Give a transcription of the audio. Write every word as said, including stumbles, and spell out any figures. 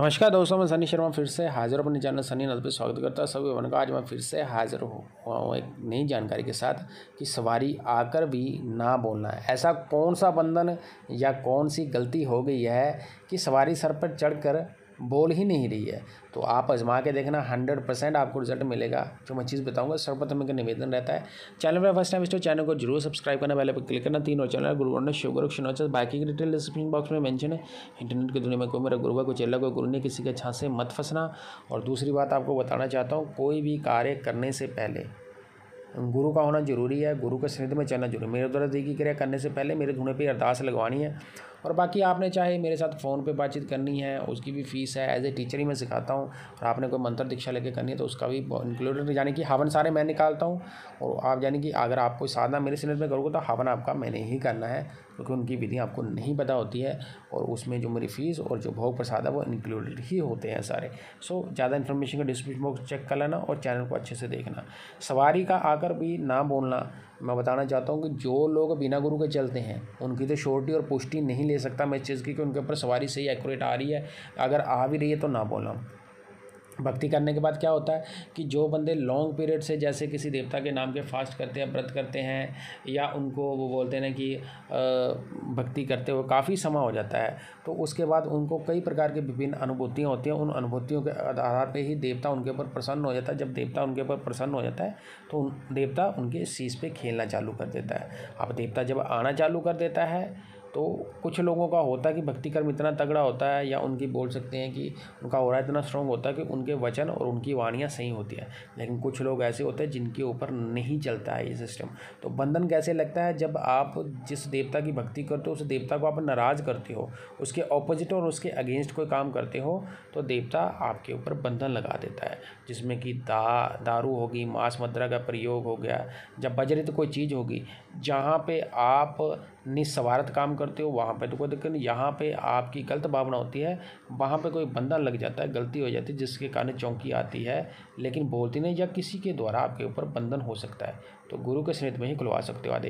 नमस्कार दोस्तों, मैं सनी शर्मा फिर से हाजिर अपने चैनल सनीनाथ पे स्वागत करता हूँ सभी वन का। आज मैं फिर से हाजिर हूँ एक नई जानकारी के साथ कि सवारी आकर भी ना बोलना। ऐसा कौन सा बंधन या कौन सी गलती हो गई है कि सवारी सर पर चढ़कर बोल ही नहीं रही है? तो आप आजमा के देखना, हंड्रेड परसेंट आपको रिजल्ट मिलेगा जो मैं चीज़ बताऊंगा। सर्वप्रथम एक निवेदन रहता है, चैनल पर फर्स्ट टाइम इस चैनल को जरूर सब्सक्राइब करना, बेल पर क्लिक करना। तीनों चैनल गुरु ने शुगर शुनोच, बाकी की डिटेल डिस्क्रिप्शन बॉक्स में मेंशन है। इंटरनेट की दुनिया में कोई मेरा गुरु है, कोई चेला, कोई गुरु नहीं, किसी के छाँ से मत फंसना। और दूसरी बात आपको बताना चाहता हूँ, कोई भी कार्य करने से पहले गुरु का होना जरूरी है, गुरु के सानिध्य में चलना जरूरी है। मेरे द्वारा दी गई क्रिया करने से पहले मेरे धुने पे अरदास लगवानी है। और बाकी आपने चाहे मेरे साथ फ़ोन पे बातचीत करनी है, उसकी भी फीस है, एज ए टीचर ही मैं सिखाता हूँ। और आपने कोई मंत्र दीक्षा लेके करनी है तो उसका भी इंक्लूडेड, यानी कि हवन सारे मैं निकालता हूँ। और आप यानी कि अगर आप कोई साधना मेरे सानिध्य में करोगे तो हवन आपका मैंने ही करना है, क्योंकि उनकी विधि आपको नहीं पता होती है। और उसमें जो मेरी फ़ीस और जो भोग प्रसाद है वो इंक्लूडेड ही होते हैं सारे। सो ज़्यादा इन्फॉर्मेशन का डिस्क्रिप्शन बॉक्स चेक कर लेना और चैनल को अच्छे से देखना। सवारी का कर भी ना बोलना, मैं बताना चाहता हूं कि जो लोग बिना गुरु के चलते हैं उनकी तो श्योरिटी और पुष्टि नहीं ले सकता मैं इस चीज़ की कि उनके ऊपर सवारी सही एक्यूरेट आ रही है। अगर आ भी रही है तो ना बोलना। भक्ति करने के बाद क्या होता है कि जो बंदे लॉन्ग पीरियड से जैसे किसी देवता के नाम के फास्ट करते हैं, व्रत करते हैं, या उनको वो बोलते हैं ना कि भक्ति करते हुए काफ़ी समय हो जाता है, तो उसके बाद उनको कई प्रकार की विभिन्न अनुभूतियाँ होती हैं। उन अनुभूतियों के आधार पे ही देवता उनके ऊपर प्रसन्न हो जाता है। जब देवता उनके ऊपर प्रसन्न हो जाता है तो देवता उनके शीश पे खेलना चालू कर देता है। अब देवता जब आना चालू कर देता है तो कुछ लोगों का होता है कि भक्ति कर्म इतना तगड़ा होता है, या उनकी बोल सकते हैं कि उनका हो रहा है इतना स्ट्रॉन्ग होता है कि उनके वचन और उनकी वाणियाँ सही होती है। लेकिन कुछ लोग ऐसे होते हैं जिनके ऊपर नहीं चलता है ये सिस्टम। तो बंधन कैसे लगता है? जब आप जिस देवता की भक्ति करते हो उस देवता को आप नाराज़ करते हो, उसके ऑपोजिट और उसके अगेंस्ट कोई काम करते हो, तो देवता आपके ऊपर बंधन लगा देता है, जिसमें कि दा दारू होगी, मांस मदिरा का प्रयोग हो गया, जब बजरित तो कोई चीज़ होगी। जहाँ पर आप निस्वार्थ काम करते हो वहाँ पे तो कोई दिक्कत नहीं, यहाँ पे आपकी गलत भावना होती है, वहाँ पे कोई बंदा लग जाता है, गलती हो जाती है, जिसके कारण चौंकी आती है लेकिन बोलती नहीं, या किसी के द्वारा आपके ऊपर बंधन हो सकता है। तो गुरु के सानिध्य में ही खुलवा सकते हो आदि।